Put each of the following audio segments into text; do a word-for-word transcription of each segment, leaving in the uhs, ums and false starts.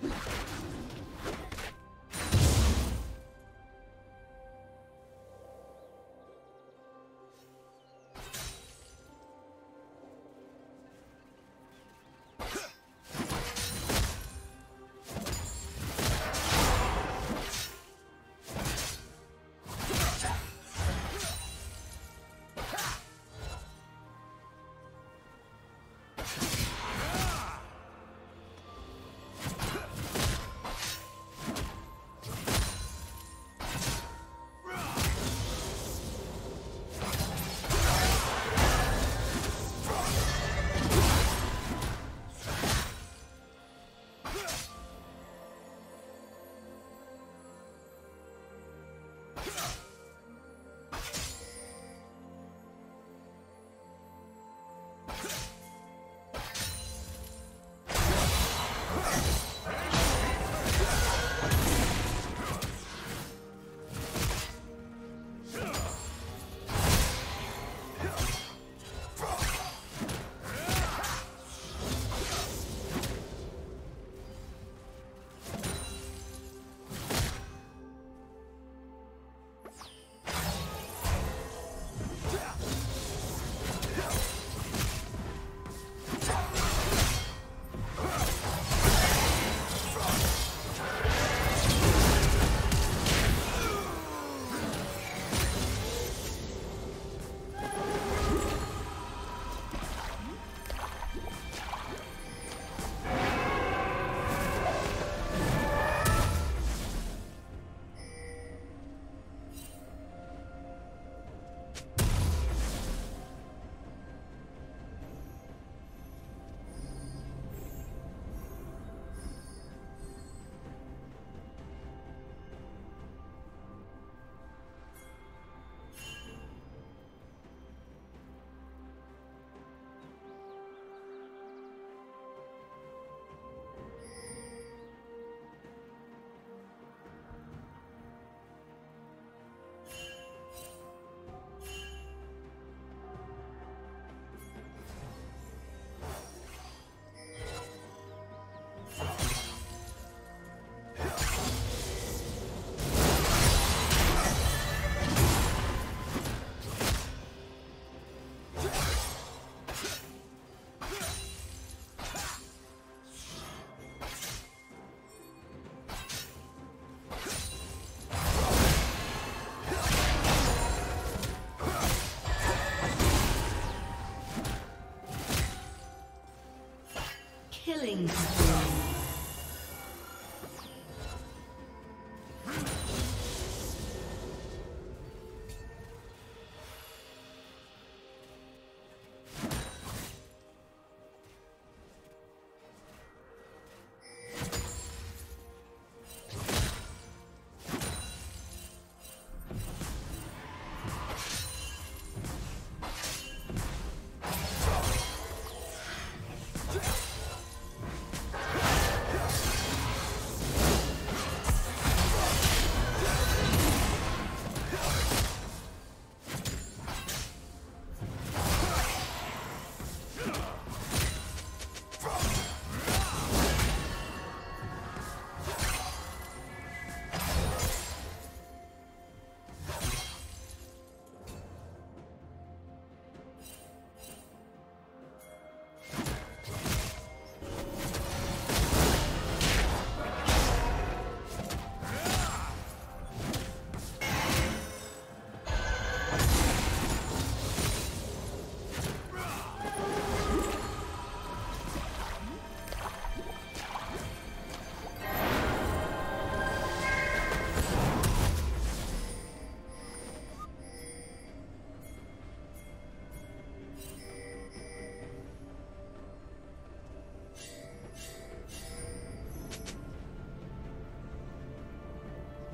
Killing.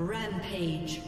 Rampage.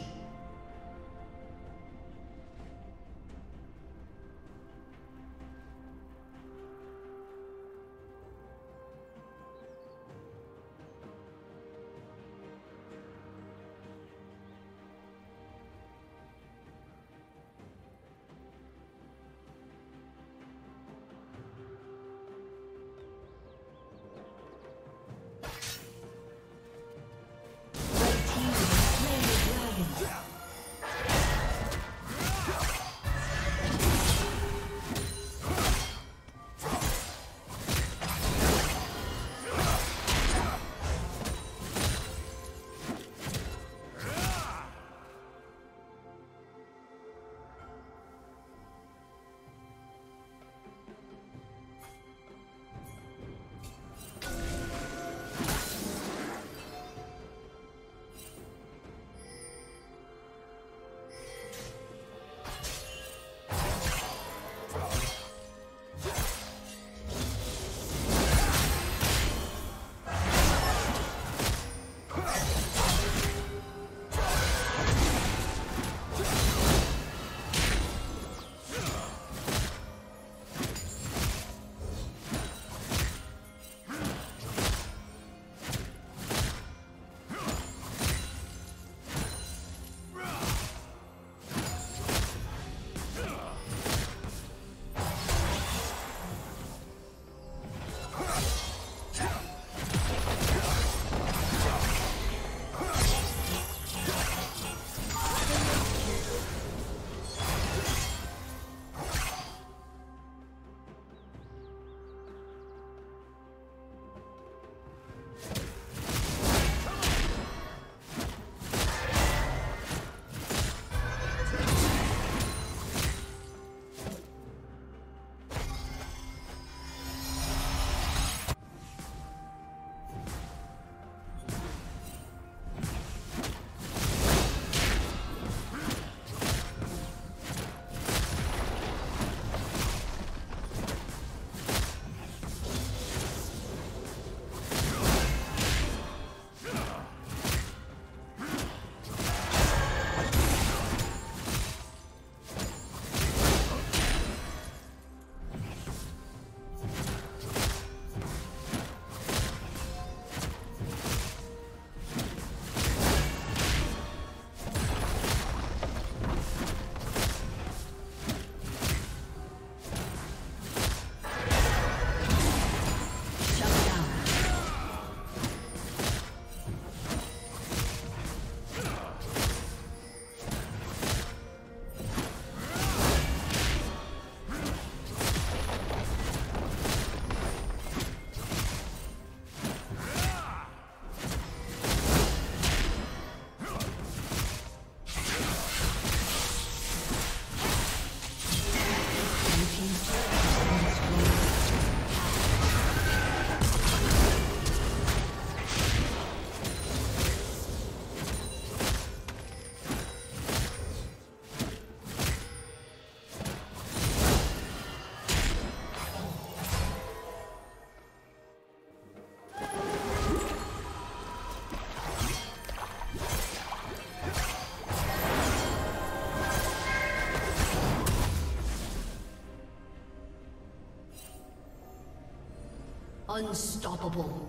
Unstoppable.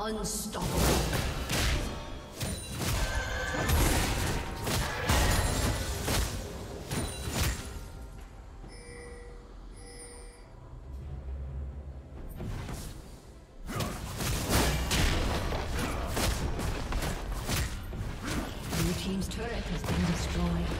Unstoppable. Blue team's turret has been destroyed.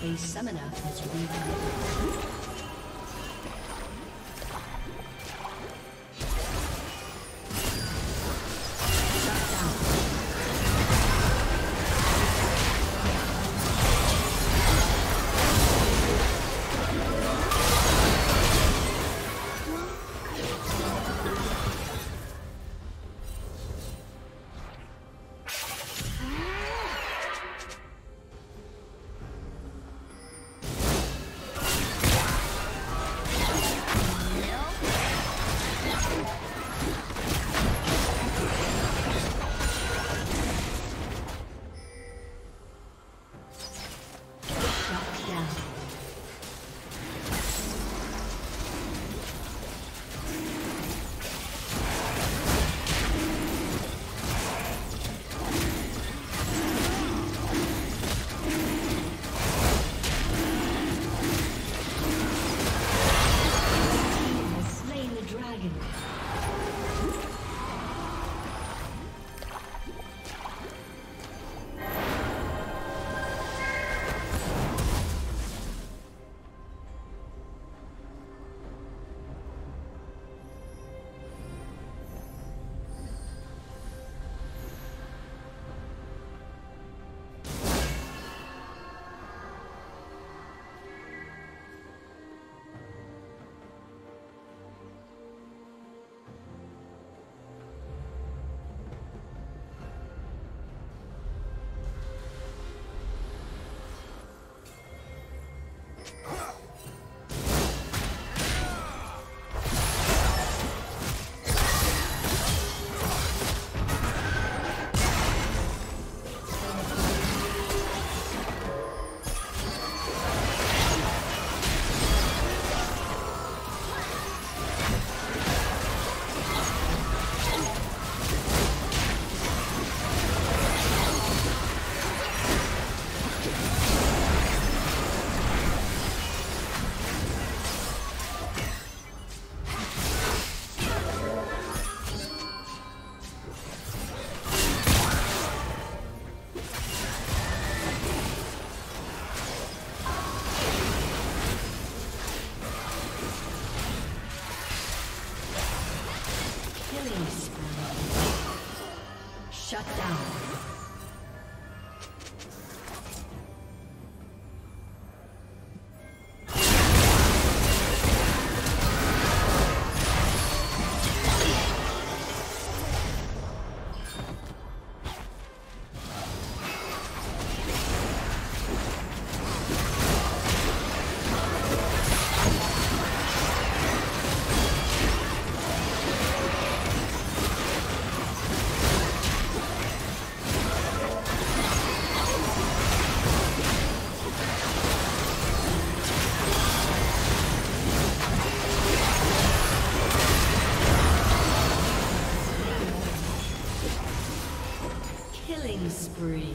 A summoner has reconnected. Shut down. Spree.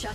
Shut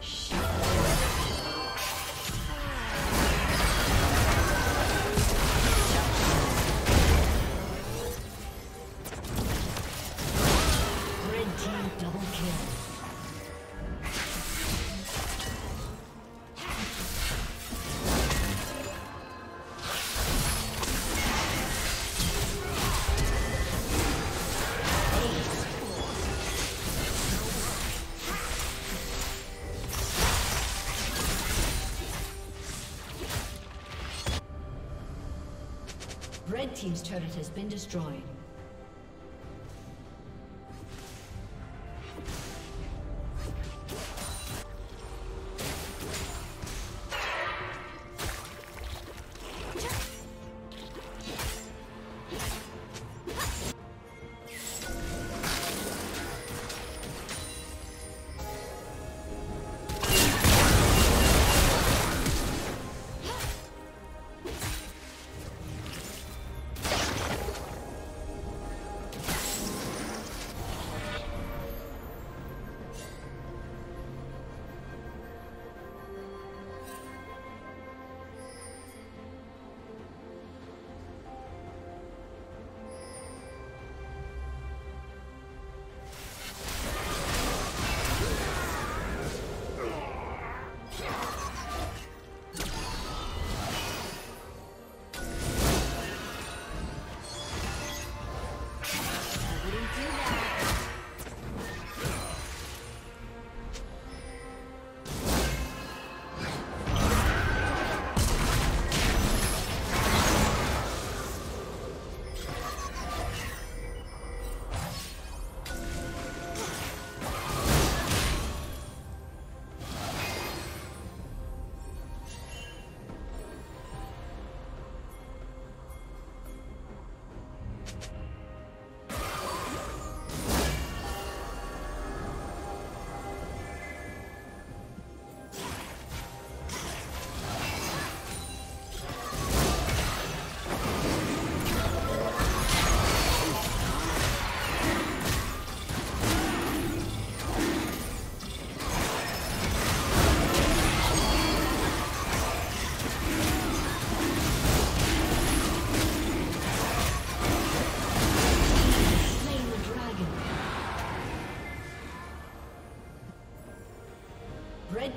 Shut down. Red team's turret has been destroyed. Red